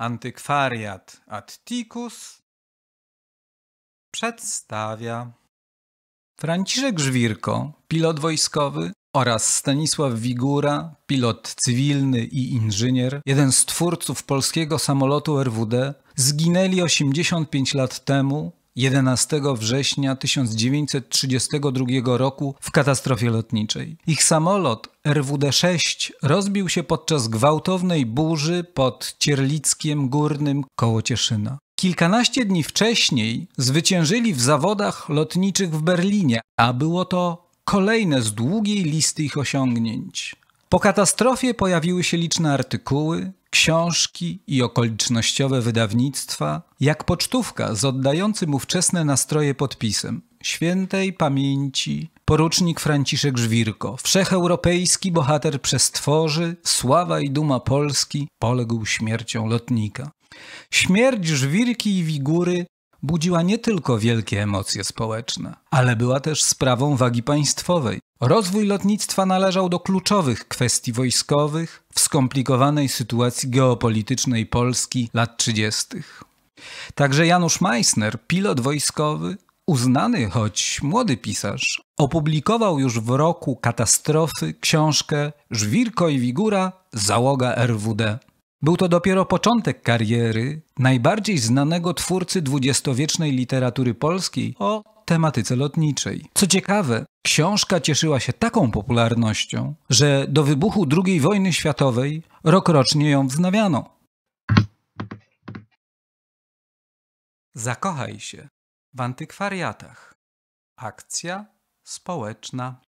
Antykwariat Atticus przedstawia Franciszek Żwirko, pilot wojskowy, oraz Stanisław Wigura, pilot cywilny i inżynier, jeden z twórców polskiego samolotu RWD, zginęli 85 lat temu, 11 września 1932 roku w katastrofie lotniczej. Ich samolot RWD-6 rozbił się podczas gwałtownej burzy pod Cierlickiem Górnym koło Cieszyna. Kilkanaście dni wcześniej zwyciężyli w zawodach lotniczych w Berlinie, a było to kolejne z długiej listy ich osiągnięć. Po katastrofie pojawiły się liczne artykuły, książki i okolicznościowe wydawnictwa, jak pocztówka z oddającym ówczesne nastroje podpisem świętej pamięci porucznik Franciszek Żwirko, wszecheuropejski bohater przestworzy, sława i duma Polski, poległ śmiercią lotnika. Śmierć Żwirki i Wigury budziła nie tylko wielkie emocje społeczne, ale była też sprawą wagi państwowej. Rozwój lotnictwa należał do kluczowych kwestii wojskowych w skomplikowanej sytuacji geopolitycznej Polski lat 30. Także Janusz Meissner, pilot wojskowy, uznany, choć młody pisarz, opublikował już w roku katastrofy książkę Żwirko i Wigura – Załoga RWD. Był to dopiero początek kariery najbardziej znanego twórcy dwudziestowiecznej literatury polskiej o tematyce lotniczej. Co ciekawe, książka cieszyła się taką popularnością, że do wybuchu II wojny światowej rokrocznie ją wznawiano. Zakochaj się w antykwariatach. Akcja społeczna.